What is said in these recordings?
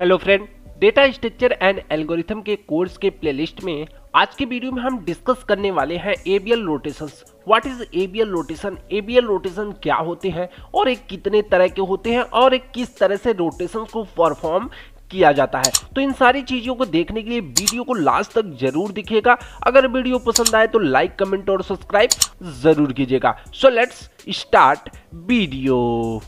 Hello friend, data structure and algorithm के course के playlist में आज के वीडियो में हम डिस्कस करने वाले हैं AVL rotations. What is AVL rotation, AVL rotation क्या होते हैं और एक कितने तरह के होते हैं और एक किस तरह से रोटेशन को परफॉर्म किया जाता है। तो इन सारी चीज़ों को देखने के लिए वीडियो को लास्ट तक जरूर देखिएगा। अगर वीडियो पसंद आए तो लाइक, कमेंट और सब्सक्राइब जरूर कीजिएगा। So let's start video.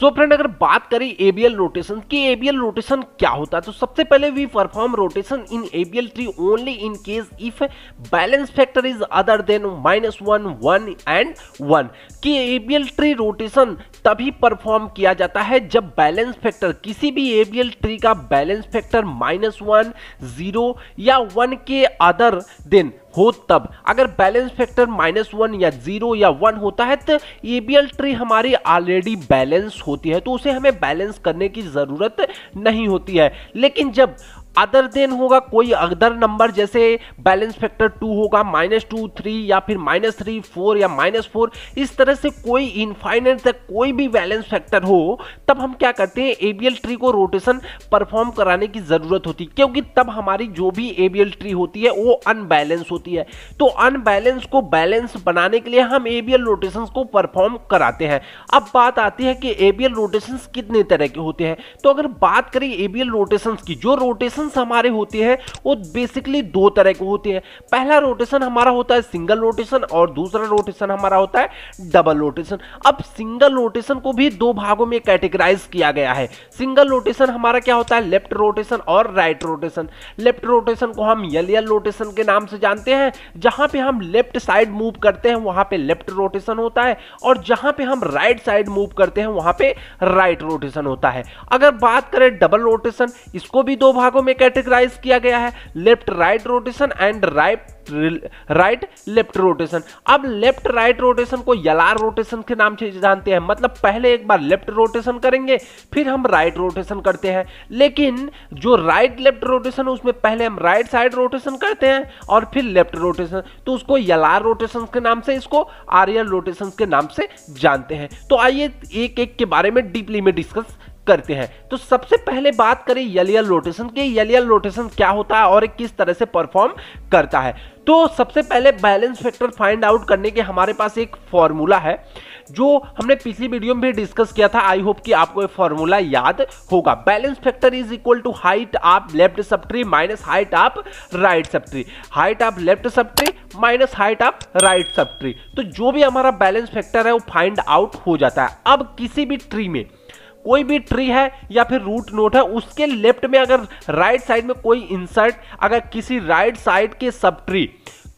So friend, अगर बात करें एवीएल रोटेशन की, एवीएल रोटेशन क्या होता है, तो सबसे पहले we perform rotation in AVL tree only in case if balance factor is other than -1, 1 and 1। कि एवीएल ट्री रोटेशन तभी परफॉर्म किया जाता है जब बैलेंस फैक्टर, किसी भी एवीएल ट्री का बैलेंस फैक्टर -1, 0 या 1 के अदर देन हो। तब अगर बैलेंस फैक्टर -1 या 0 या 1 होता है तो एवीएल ट्री हमारी ऑलरेडी बैलेंस होती है, तो उसे हमें बैलेंस करने की ज़रूरत नहीं होती है। लेकिन जब अदर देन होगा, कोई अदर नंबर जैसे बैलेंस फैक्टर 2 होगा, -2, 3 या फिर -3, 4 या -4, इस तरह से कोई इनफाइनाइट तक कोई भी बैलेंस फैक्टर हो, तब हम क्या करते हैं, एवीएल ट्री को रोटेशन परफॉर्म कराने की ज़रूरत होती, क्योंकि तब हमारी जो भी एवीएल ट्री होती है वो अनबैलेंस होती है। तो अनबैलेंस को बैलेंस बनाने के लिए हम एवीएल रोटेशन को परफॉर्म कराते हैं। अब बात आती है कि एवीएल रोटेशन कितने तरह के होते हैं। तो अगर बात करें एवीएल रोटेशन की, जो रोटेशन हमारे होते हैं वो बेसिकली दो तरह के होते हैं। पहला रोटेशन हमारा होता है सिंगल रोटेशन और दूसरा रोटेशन हमारा होता है डबल रोटेशन। अब सिंगल रोटेशन को भी दो भागों में कैटेगराइज किया गया है। सिंगल रोटेशन हमारा क्या होता है, लेफ्ट रोटेशन और राइट रोटेशन। लेफ्ट रोटेशन को हम एलआर रोटेशन के नाम से जानते हैं। जहां पे हम लेफ्ट साइड मूव करते हैं वहां पे लेफ्ट रोटेशन होता है, और जहां पे हम राइट साइड मूव करते हैं वहां पे राइट रोटेशन होता है। अगर बात करें डबल रोटेशन, इसको भी दो भागों में कैटेगराइज किया गया है, left right rotation and right left rotation. अब लेफ्ट राइट रोटेशन को एलआर रोटेशन के नाम से जानते हैं, मतलब पहले एक बार लेफ्ट रोटेशन करेंगे फिर हम राइट रोटेशन करते हैं। लेकिन जो राइट लेफ्ट रोटेशन उसमें पहले हम राइट साइड रोटेशन करते हैं और फिर लेफ्ट रोटेशन, तो उसको एलआर रोटेशन के नाम से, इसको आरएल रोटेशन के नाम से जानते हैं। तो आइए एक एक के बारे में डीपली में डिस्कस करते हैं। तो सबसे पहले बात करें एलआर रोटेशन की। एलआर रोटेशन क्या होता है और किस तरह से परफॉर्म करता है। तो सबसे पहले बैलेंस फैक्टर फाइंड आउट करने के हमारे पास एक फॉर्मूला है, जो हमने पिछली वीडियो में भी डिस्कस किया था। आई होप कि आपको ये फॉर्मूला याद होगा। Balance factor is equal to height of left subtree minus height of right subtree, height of left subtree minus height of right subtree. तो जो भी हमारा बैलेंस फैक्टर है वो फाइंड आउट हो जाता है। अब किसी भी ट्री में, कोई भी ट्री है या फिर रूट नोट है, उसके लेफ्ट में अगर राइट साइड में कोई इंसर्ट, अगर किसी राइट साइड के सब ट्री,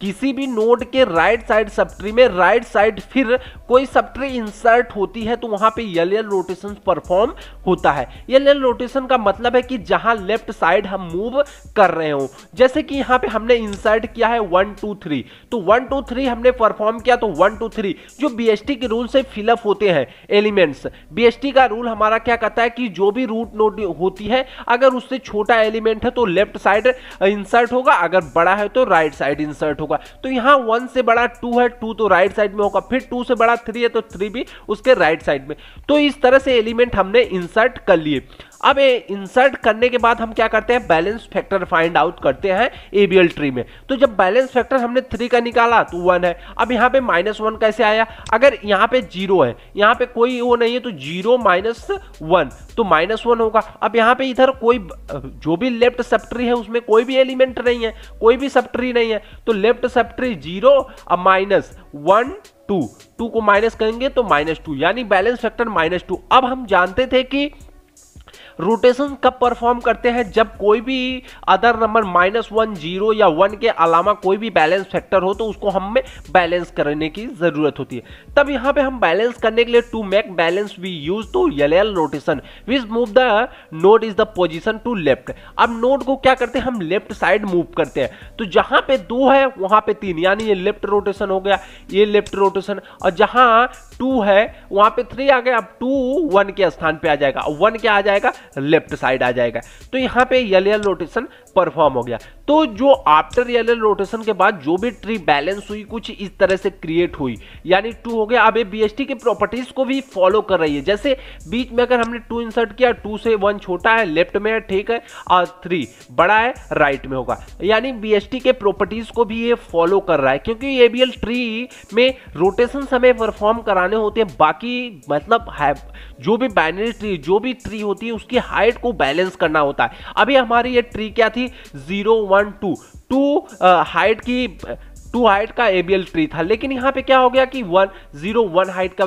किसी भी नोड के राइट साइड सब ट्री में राइट साइड फिर कोई सब ट्री इंसर्ट होती है, तो वहाँ पे एलएल रोटेशन परफॉर्म होता है। एलएल रोटेशन का मतलब है कि जहाँ लेफ्ट साइड हम मूव कर रहे हो, जैसे कि यहाँ पे हमने इंसर्ट किया है 1, 2, 3, तो 1, 2, 3 हमने परफॉर्म किया। तो 1, 2, 3 जो बीएसटी के रूल से फिलअप होते हैं एलिमेंट्स। बीएसटी का रूल हमारा क्या कहता है कि जो भी रूट नोड होती है, अगर उससे छोटा एलिमेंट है तो लेफ्ट साइड इंसर्ट होगा, अगर बड़ा है तो राइट साइड इंसर्ट होगा। तो यहाँ 1 से बड़ा 2 है, 2 तो राइट साइड में होगा, फिर 2 से बड़ा 3 है तो 3 भी उसके राइट साइड में। तो इस तरह से एलिमेंट हमने इंसर्ट कर लिए। अब इंसर्ट करने के बाद हम क्या करते हैं, बैलेंस फैक्टर फाइंड आउट करते हैं एवीएल ट्री में। तो जब बैलेंस फैक्टर हमने 3 का निकाला तो 1 है। अब यहाँ पे -1 कैसे आया, अगर यहाँ पे 0 है, यहाँ पे कोई वो नहीं है, तो 0 - 1 तो -1 होगा। अब यहाँ पे इधर कोई, जो भी लेफ्ट सब ट्री है उसमें कोई भी एलिमेंट नहीं है, कोई भी सब ट्री नहीं है, तो लेफ्ट सब ट्री 0 और -1, 2, 2 को माइनस करेंगे तो -2, यानी बैलेंस फैक्टर -2। अब हम जानते थे कि रोटेशन कब परफॉर्म करते हैं, जब कोई भी अदर नंबर -1, 0 या 1 के अलावा कोई भी बैलेंस फैक्टर हो, तो उसको हमें बैलेंस करने की ज़रूरत होती है। तब यहाँ पे हम बैलेंस करने के लिए to make balance we use to LL rotation which move the node is the position to left. अब नोड को क्या करते हैं, हम लेफ्ट साइड मूव करते हैं। तो जहाँ पे 2 है वहाँ पे 3, यानी ये लेफ्ट रोटेशन हो गया, ये लेफ्ट रोटेशन, और जहाँ 2 है वहाँ पे 3 आ गया। अब 2 1 के स्थान पर आ जाएगा, 1 क्या आ जाएगा, लेफ्ट साइड आ जाएगा। तो यहाँ पे एलएल रोटेशन परफॉर्म हो गया। तो जो आफ्टर एलएल रोटेशन के बाद जो भी ट्री बैलेंस हुई कुछ इस तरह से क्रिएट हुई, यानी टू हो गया। अब ये बीएसटी की प्रॉपर्टीज को भी फॉलो कर रही है, जैसे बीच में अगर हमने टू इंसर्ट किया, टू से वन छोटा है लेफ्ट में है, ठीक है, और थ्री बड़ा है राइट में होगा, यानी बीएसटी के प्रॉपर्टीज को भी ये फॉलो कर रहा है, क्योंकि एवीएल ट्री में रोटेशन हमें परफॉर्म कराने होते हैं। बाकी मतलब है जो भी बाइनरी ट्री, जो भी ट्री होती है उसकी हाइट को बैलेंस करना होता है। अभी हमारी ये ट्री क्या थी, 0 1 2 हाइट की, 2 हाइट का एबीएल ट्री था, लेकिन यहाँ पे क्या हो गया कि 1 0 1 हाइट का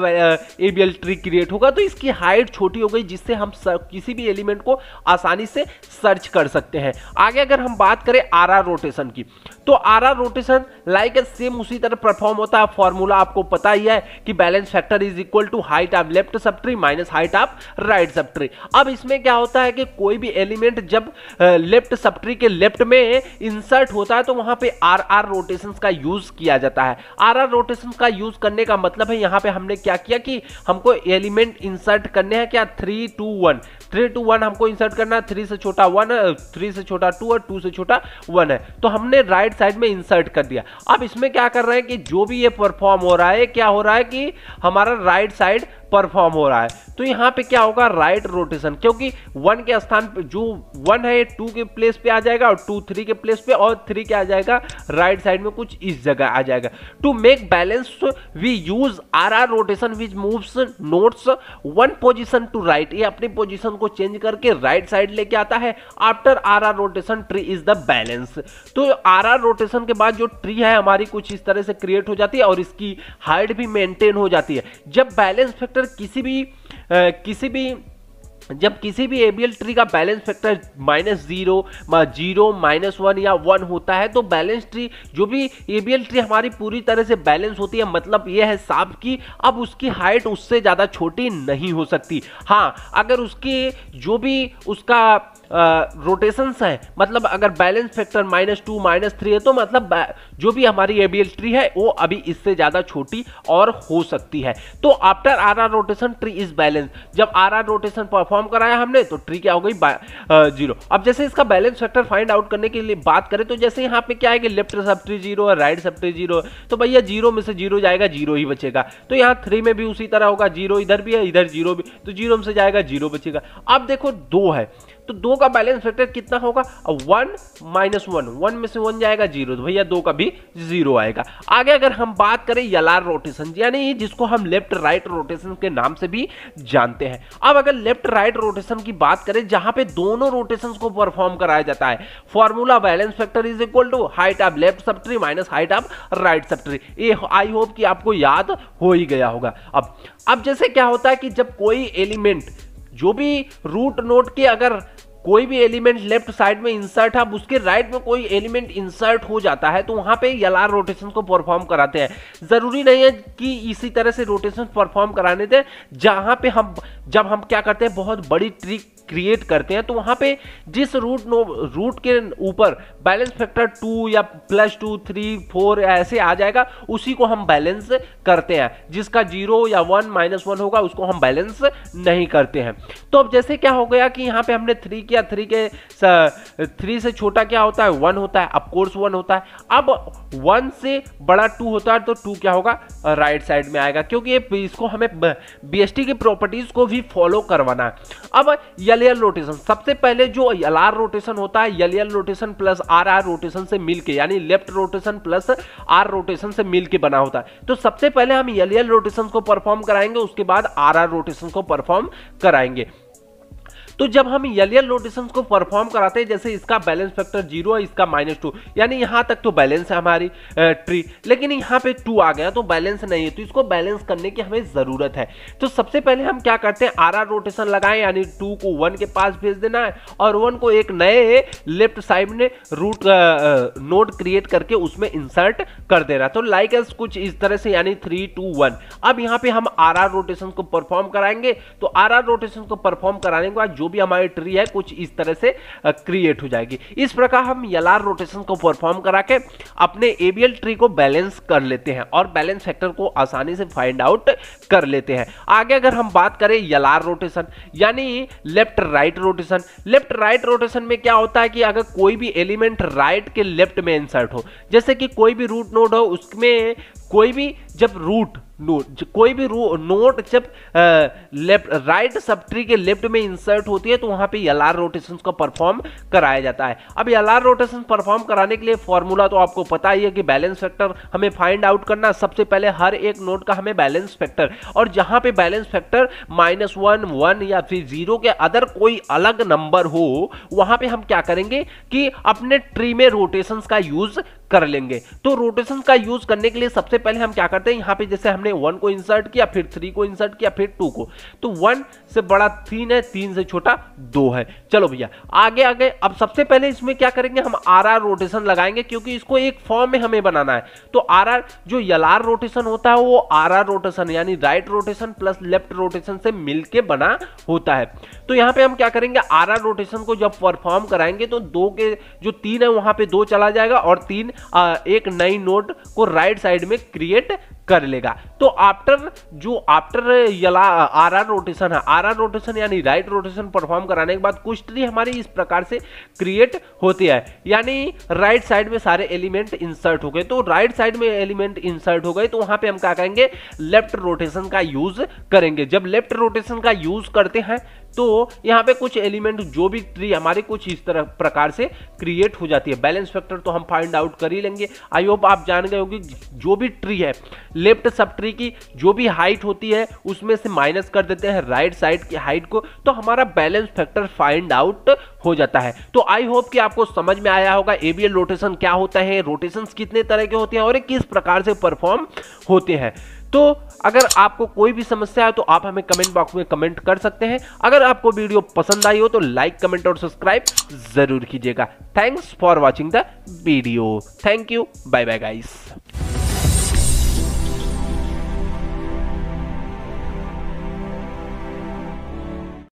एबीएल ट्री क्रिएट होगा, तो इसकी हाइट छोटी हो गई, जिससे हम किसी भी एलिमेंट को आसानी से सर्च कर सकते हैं। आगे अगर हम बात करें आरआर रोटेशन की, तो आरआर रोटेशन लाइक सेम उसी तरह परफॉर्म होता है। फॉर्मूला आपको पता ही है कि balance factor is equal to height of left subtree minus height of right subtree. अब इसमें क्या होता है कि कोई भी एलिमेंट जब लेफ्ट सब ट्री के लेफ्ट में इंसर्ट होता है तो वहां पे आरआर रोटेशन का यूज किया जाता है। आरआर रोटेशन का यूज करने का मतलब है यहाँ पे हमने क्या किया कि हमको एलिमेंट इंसर्ट करने हैं क्या, 3 2 1 हमको इंसर्ट करना है, 3 से छोटा 1 है, 3 से छोटा 2 और 2 से छोटा 1 है, तो हमने राइट साइड में इंसर्ट कर दिया। अब इसमें क्या कर रहे हैं कि जो भी ये परफॉर्म हो रहा है, क्या हो रहा है कि हमारा राइट साइड परफॉर्म हो रहा है, तो यहाँ पे क्या होगा राइट रोटेशन, क्योंकि 1 के स्थान पे जो 1 है 2 के प्लेस पे आ जाएगा और 2 3 के प्लेस पे, और 3 क्या आ जाएगा राइट साइड में कुछ इस जगह आ जाएगा। To make balance we use RR rotation which moves nodes 1 position to right, ये अपनी पोजीशन को चेंज करके राइट साइड लेके आता है। After RR rotation tree is the balance, तो आरआर रोटेशन के बाद जो ट्री है हमारी कुछ इस तरह से क्रिएट हो जाती है और इसकी हाइट भी मेंटेन हो जाती है। जब बैलेंस फैक्टर जब किसी भी एबीएल ट्री का बैलेंस फैक्टर -0 -1 या 1 होता है, तो बैलेंस ट्री जो भी एबीएल ट्री हमारी पूरी तरह से बैलेंस होती है। मतलब यह है साफ कि अब उसकी हाइट उससे ज़्यादा छोटी नहीं हो सकती। हाँ, अगर उसकी जो भी उसका रोटेशंस है, मतलब अगर बैलेंस फैक्टर -2 -3 है, तो मतलब जो भी हमारी एबीएल ट्री है वो अभी इससे ज़्यादा छोटी और हो सकती है। तो after RR rotation tree is balance, जब आरआर रोटेशन परफॉर्म कराया हमने तो ट्री क्या हो गई 0। अब जैसे इसका बैलेंस फैक्टर फाइंड आउट करने के लिए बात करें, तो जैसे यहाँ पे क्या है कि लेफ्ट सब ट्री 0 है, राइट सब ट्री 0 है, तो भैया 0 में से 0 जाएगा, 0 ही बचेगा। तो यहाँ 3 में भी उसी तरह होगा, 0 इधर भी है, इधर 0 भी, तो 0 में से जाएगा 0 बचेगा। अब देखो 2 है, तो 2 का बैलेंस फैक्टर कितना होगा, 1 -1 में से 1 जाएगा 0, तो भैया 2 का भी 0 आएगा। आगे अगर हम बात करें एलआर रोटेशन, यानी जिसको हम लेफ्ट राइट रोटेशन के नाम से भी जानते हैं। अब अगर लेफ्ट राइट रोटेशन की बात करें, जहां पे दोनों रोटेशंस को परफॉर्म कराया जाता है, formula balance factor is equal to height of left subtree minus height of right subtree. ये आई होप कि आपको याद हो ही गया होगा। अब जैसे क्या होता है कि जब कोई एलिमेंट, जो भी रूट नोड के अगर कोई भी एलिमेंट लेफ्ट साइड में इंसर्ट है, अब उसके राइट में कोई एलिमेंट इंसर्ट हो जाता है, तो वहाँ पे एलआर रोटेशन को परफॉर्म कराते हैं। ज़रूरी नहीं है कि इसी तरह से रोटेशन परफॉर्म कराने दें। जहाँ पे जब हम क्या करते हैं, बहुत बड़ी ट्री क्रिएट करते हैं, तो वहाँ पे जिस रूट के ऊपर बैलेंस फैक्टर 2 या +2 3 4 ऐसे आ जाएगा, उसी को हम बैलेंस करते हैं। जिसका 0 या 1 -1 होगा उसको हम बैलेंस नहीं करते हैं। तो अब जैसे क्या हो गया कि यहाँ पे हमने 3 से छोटा क्या होता है 1 होता है, ऑफ कोर्स 1 होता है। अब 1 से बड़ा 2 होता है, तो 2 क्या होगा राइट साइड में आएगा, क्योंकि इसको हमें बीएसटी की प्रॉपर्टीज को भी फॉलो करवाना है। अब एलआर रोटेशन, सबसे पहले जो एलआर रोटेशन होता है, LR rotation plus RR rotation से मिलके, यानी left rotation plus R rotation से मिलके बना होता है। तो सबसे पहले हम एलआर रोटेशन को परफॉर्म कराएंगे, उसके बाद आरआर रोटेशन को परफॉर्म कराएंगे। तो जब हम एलएल रोटेशन को परफॉर्म कराते हैं, जैसे इसका बैलेंस फैक्टर 0 है, इसका -2, यानी यहाँ तक तो बैलेंस है हमारी ट्री, लेकिन यहाँ पे 2 आ गया तो बैलेंस नहीं है, तो इसको बैलेंस करने की हमें ज़रूरत है। तो सबसे पहले हम क्या करते हैं, आरआर रोटेशन लगाएं, यानी 2 को 1 के पास भेज देना है और 1 को एक नए लेफ्ट साइड में रूट नोड क्रिएट करके उसमें इंसर्ट कर देना, तो लाइक कुछ इस तरह से, यानी 3 2 1। अब यहाँ पे हम आरआर रोटेशन को परफॉर्म कराएंगे। तो आरआर रोटेशन को परफॉर्म कराने के बाद जो भी हमारी ट्री है कुछ इस तरह से क्रिएट हो जाएगी। इस प्रकार हम LR रोटेशन को परफॉर्म करा के अपने AVL ट्री को बैलेंस कर लेते हैं और बैलेंस फैक्टर को आसानी से फाइंड आउट कर लेते हैं। आगे अगर हम बात करें LR रोटेशन यानी left right rotation. Left right rotation में क्या होता है कि अगर कोई भी एलिमेंट राइट के लेफ्ट में इंसर्ट हो, जैसे कि कोई भी रूट नोड हो, उसमें कोई भी जब रूट नोड जब लेफ्ट राइट सब ट्री के लेफ्ट में इंसर्ट होती है तो वहां पे LR रोटेशन को परफॉर्म कराया जाता है। अब LR रोटेशन परफॉर्म कराने के लिए फॉर्मूला तो आपको पता ही है कि बैलेंस फैक्टर हमें फाइंड आउट करना, सबसे पहले हर एक नोड का हमें बैलेंस फैक्टर, और जहां पे बैलेंस फैक्टर -1, 1 या फिर 0 के अदर कोई अलग नंबर हो वहां पर हम क्या करेंगे कि अपने ट्री में रोटेशन का यूज कर लेंगे। तो रोटेशन का यूज करने के लिए सबसे पहले हम क्या करते हैं, यहाँ पे जैसे हमने 1 को इंसर्ट किया, फिर 3 को इंसर्ट किया, फिर 2 को, तो 1 से बड़ा 3 है, 3 से छोटा 2 है। चलो भैया आगे आगे। अब सबसे पहले इसमें क्या करेंगे, हम RR रोटेशन लगाएंगे क्योंकि इसको एक फॉर्म में हमें बनाना है। तो RR जो LR रोटेशन होता है वो RR रोटेशन यानी right rotation plus left rotation से मिलके बना होता है। तो यहाँ पे हम क्या करेंगे, RR रोटेशन को जब परफॉर्म कराएंगे तो 2 के जो 3 है वहां पे 2 चला जाएगा और 3 एक नई नोड को राइट साइड में क्रिएट कर लेगा। तो आफ्टर RR रोटेशन है, RR रोटेशन यानी राइट रोटेशन परफॉर्म कराने के बाद कुछ ट्री हमारी इस प्रकार से क्रिएट होती है, यानी राइट साइड में सारे एलिमेंट इंसर्ट हो गए। तो राइट साइड में एलिमेंट इंसर्ट हो गए तो वहां पे हम क्या करेंगे, लेफ्ट रोटेशन का यूज करेंगे। जब लेफ्ट रोटेशन का यूज करते हैं तो यहाँ पे कुछ एलिमेंट जो भी ट्री हमारे कुछ इस तरह प्रकार से क्रिएट हो जाती है। बैलेंस फैक्टर तो हम फाइंड आउट कर ही लेंगे। आई होप आप जान गए होंगे, जो भी ट्री है लेफ्ट सब ट्री की जो भी हाइट होती है उसमें से माइनस कर देते हैं राइट साइड की हाइट को, तो हमारा बैलेंस फैक्टर फाइंड आउट हो जाता है। तो आई होप कि आपको समझ में आया होगा AVL रोटेशन क्या होता है, रोटेशंस कितने तरह के होते हैं और किस प्रकार से परफॉर्म होते हैं। तो अगर आपको कोई भी समस्या है तो आप हमें कमेंट बॉक्स में कमेंट कर सकते हैं। अगर आपको वीडियो पसंद आई हो तो लाइक, कमेंट और सब्सक्राइब जरूर कीजिएगा। Thanks for watching the video. Thank you, bye bye guys.